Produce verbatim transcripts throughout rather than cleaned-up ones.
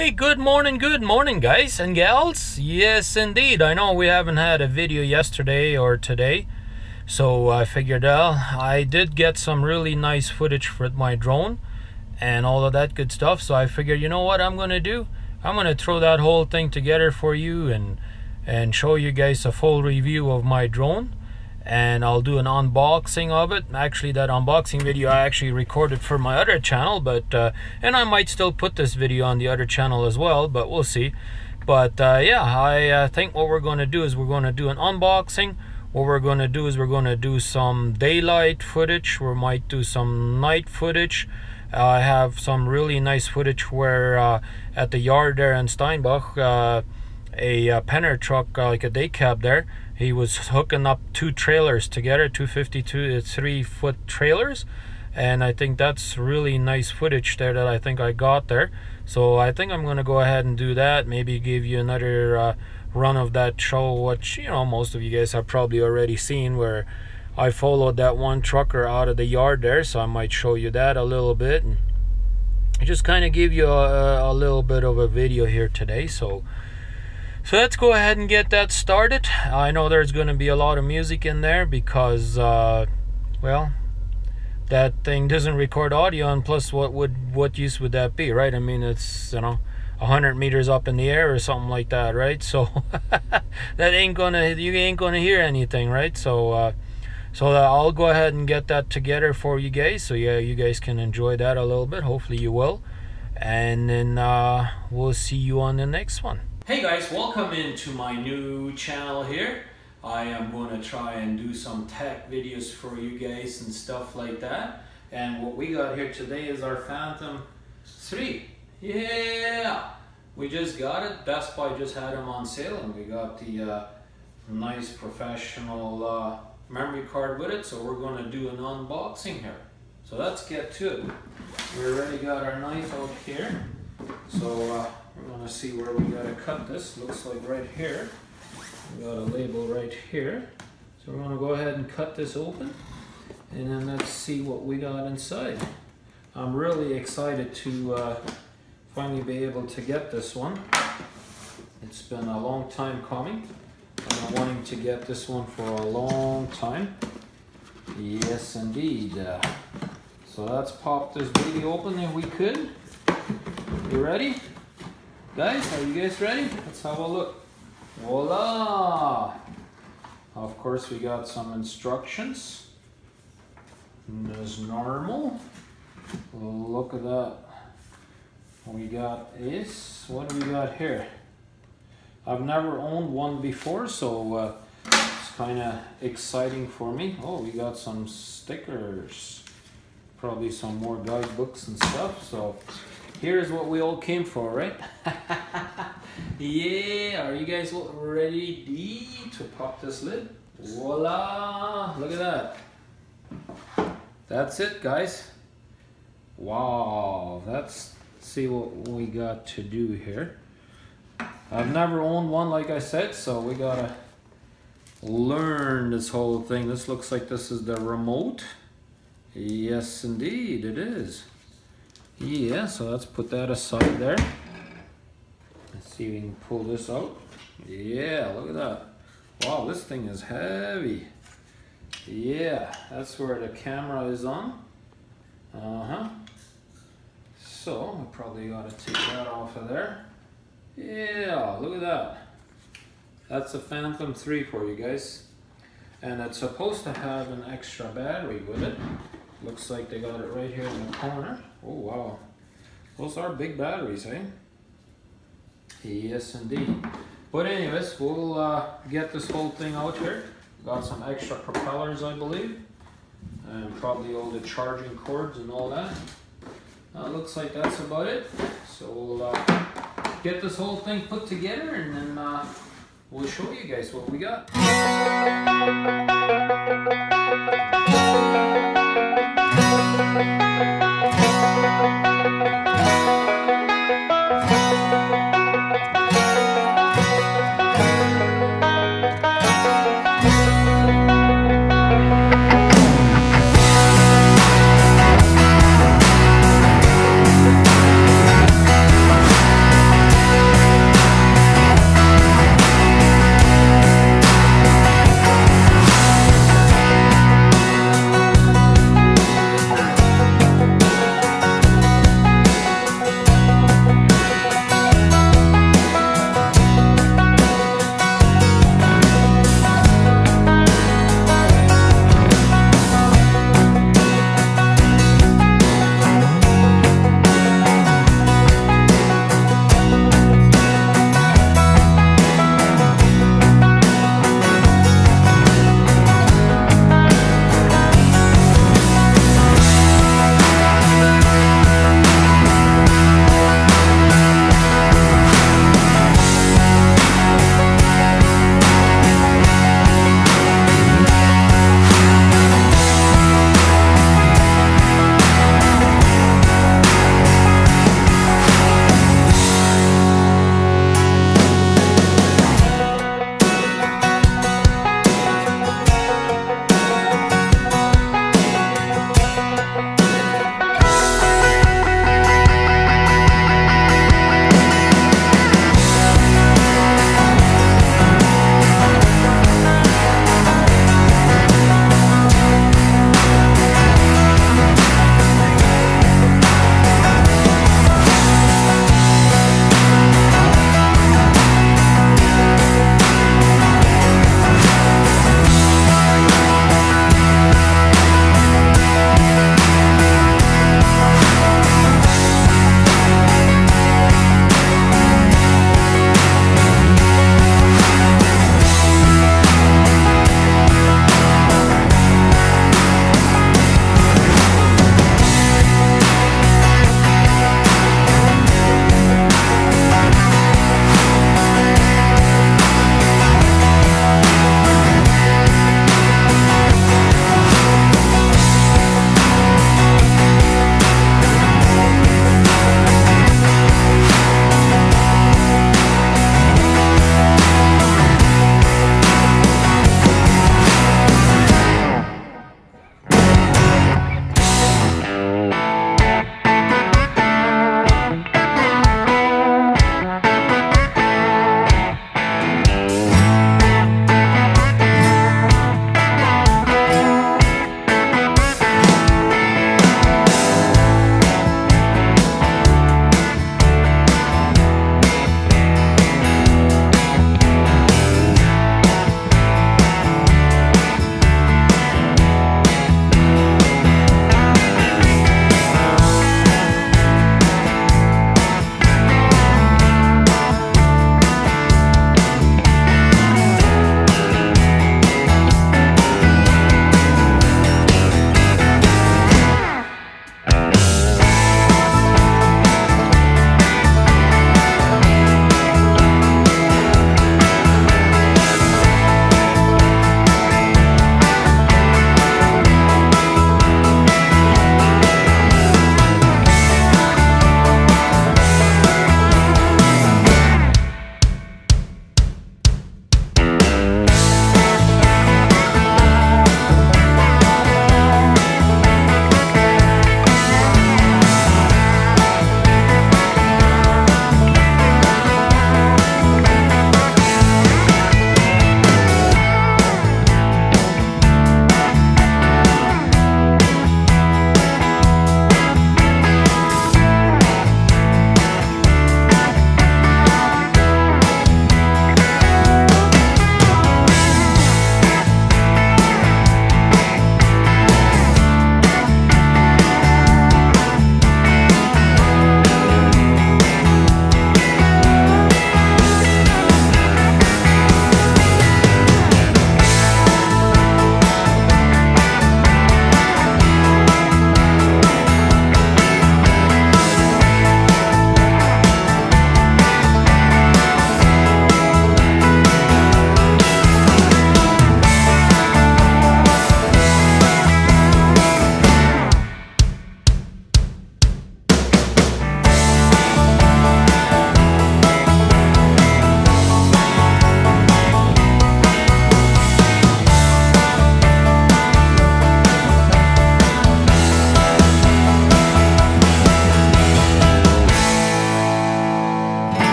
Hey, good morning, good morning, guys and gals. Yes, indeed. I know we haven't had a video yesterday or today, so I figured out uh, I did get some really nice footage with my drone and all of that good stuff. So I figured, you know what I'm gonna do? I'm gonna throw that whole thing together for you and and show you guys a full review of my drone. And I'll do an unboxing of it. Actually, that unboxing video I actually recorded for my other channel, but uh, and I might still put this video on the other channel as well, but we'll see. But uh, yeah, I uh, think what we're going to do is we're going to do an unboxing. What we're going to do is we're going to do some daylight footage. We might do some night footage. Uh, I have some really nice footage where uh, at the yard there in Steinbach, uh, a, a Penner truck, uh, like a day cab there, he was hooking up two trailers together, two fifty-two three foot trailers, and I think that's really nice footage there that I think I got there. So I think I'm gonna go ahead and do that, maybe give you another uh, run of that show, which, you know, most of you guys have probably already seen, where I followed that one trucker out of the yard there. So I might show you that a little bit and just kind of give you a, a little bit of a video here today. So So let's go ahead and get that started. I know there's going to be a lot of music in there because, uh, well, that thing doesn't record audio, and plus, what would what use would that be, right? I mean, it's, you know, one hundred meters up in the air or something like that, right? So that ain't gonna you ain't gonna hear anything, right? So, uh, so I'll go ahead and get that together for you guys. So yeah, you guys can enjoy that a little bit. Hopefully, you will, and then uh, we'll see you on the next one. Hey guys, welcome into my new channel here. I am going to try and do some tech videos for you guys and stuff like that. And what we got here today is our Phantom three. Yeah! We just got it. Best Buy just had them on sale, and we got the uh, nice professional uh, memory card with it. So we're going to do an unboxing here. So let's get to it. We already got our knife out here. So uh, we're gonna see where we gotta cut this. Looks like right here. We got a label right here. So we're gonna go ahead and cut this open, and then let's see what we got inside. I'm really excited to uh, finally be able to get this one. It's been a long time coming. I've been wanting to get this one for a long time. Yes, indeed. Uh, so let's pop this baby open if we could. You ready? Guys, are you guys ready? Let's have a look. Voila! Of course, we got some instructions. As normal. Look at that. We got this. What do we got here? I've never owned one before, so uh, it's kind of exciting for me. Oh, we got some stickers. Probably some more guidebooks and stuff, so... Here's what we all came for, right? Yeah, are you guys ready to pop this lid? Voila! Look at that. That's it, guys. Wow, that's, let's see what we got to do here. I've never owned one, like I said, so we gotta learn this whole thing. This looks like this is the remote. Yes, indeed, it is. Yeah, so let's put that aside there. Let's see if we can pull this out. Yeah, look at that. Wow, this thing is heavy. Yeah, that's where the camera is on. Uh-huh. So, I probably got to take that off of there. Yeah, look at that. That's a Phantom three for you guys. And it's supposed to have an extra battery with it. Looks like they got it right here in the corner. Oh wow, those are big batteries, eh? Yes indeed. But anyways, we'll uh, get this whole thing out here. Got some extra propellers, I believe, and probably all the charging cords and all that. Uh, looks like that's about it. So we'll uh, get this whole thing put together, and then uh, we'll show you guys what we got.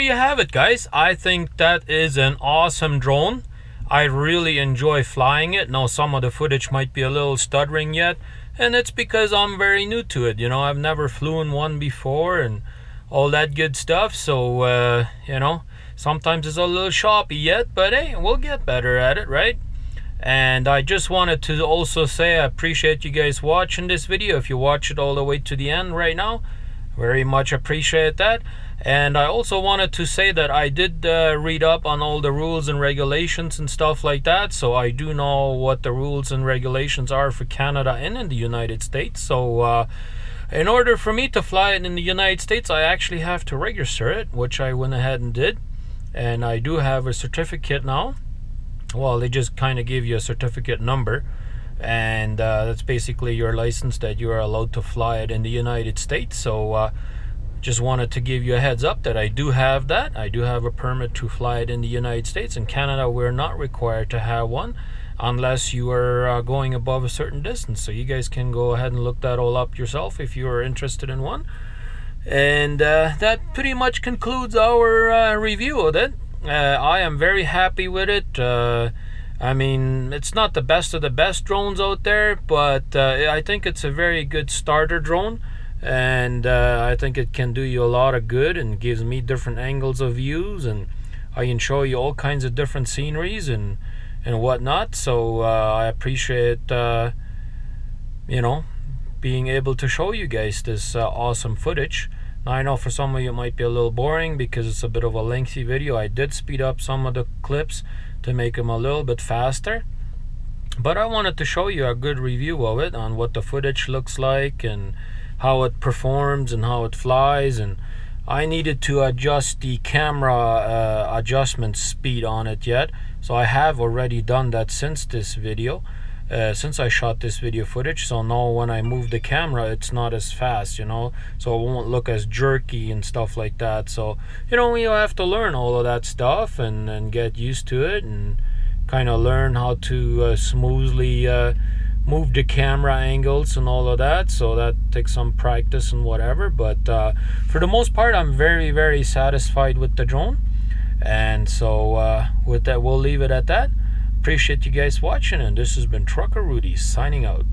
you have it, guys. I think that is an awesome drone. I really enjoy flying it. Now, some of the footage might be a little stuttering yet, and it's because I'm very new to it. You know, I've never flown one before and all that good stuff. So, uh, you know, sometimes it's a little choppy yet, but hey, we'll get better at it, right? And I just wanted to also say I appreciate you guys watching this video. If you watch it all the way to the end right now, very much appreciate that. And I also wanted to say that I did uh, read up on all the rules and regulations and stuff like that, so I do know what the rules and regulations are for Canada and in the United States. So uh, in order for me to fly it in the United States, I actually have to register it, which I went ahead and did, and I do have a certificate now. Well, they just kind of give you a certificate number, and uh, that's basically your license that you are allowed to fly it in the United States. So uh, just wanted to give you a heads up that I do have that. I do have a permit to fly it in the United States. In Canada, we're not required to have one unless you are uh, going above a certain distance. So you guys can go ahead and look that all up yourself if you are interested in one. And uh, that pretty much concludes our uh, review of it. Uh, I am very happy with it. Uh, I mean, it's not the best of the best drones out there, but uh, I think it's a very good starter drone, and uh, I think it can do you a lot of good and gives me different angles of views, and I can show you all kinds of different sceneries and and whatnot. So uh, I appreciate uh, you know, being able to show you guys this uh, awesome footage. Now, I know for some of you it might be a little boring because it's a bit of a lengthy video. I did speed up some of the clips to make them a little bit faster, but I wanted to show you a good review of it, on what the footage looks like and how it performs and how it flies. And I needed to adjust the camera uh, adjustment speed on it yet, so I have already done that since this video, uh, since I shot this video footage. So now when I move the camera, it's not as fast, you know, so it won't look as jerky and stuff like that. So, you know, you have to learn all of that stuff and, and get used to it, and kind of learn how to uh, smoothly uh, move the camera angles and all of that. So that takes some practice and whatever, but uh, for the most part, I'm very very satisfied with the drone. And so uh, with that, we'll leave it at that. Appreciate you guys watching, and this has been Trucker Rudi signing out.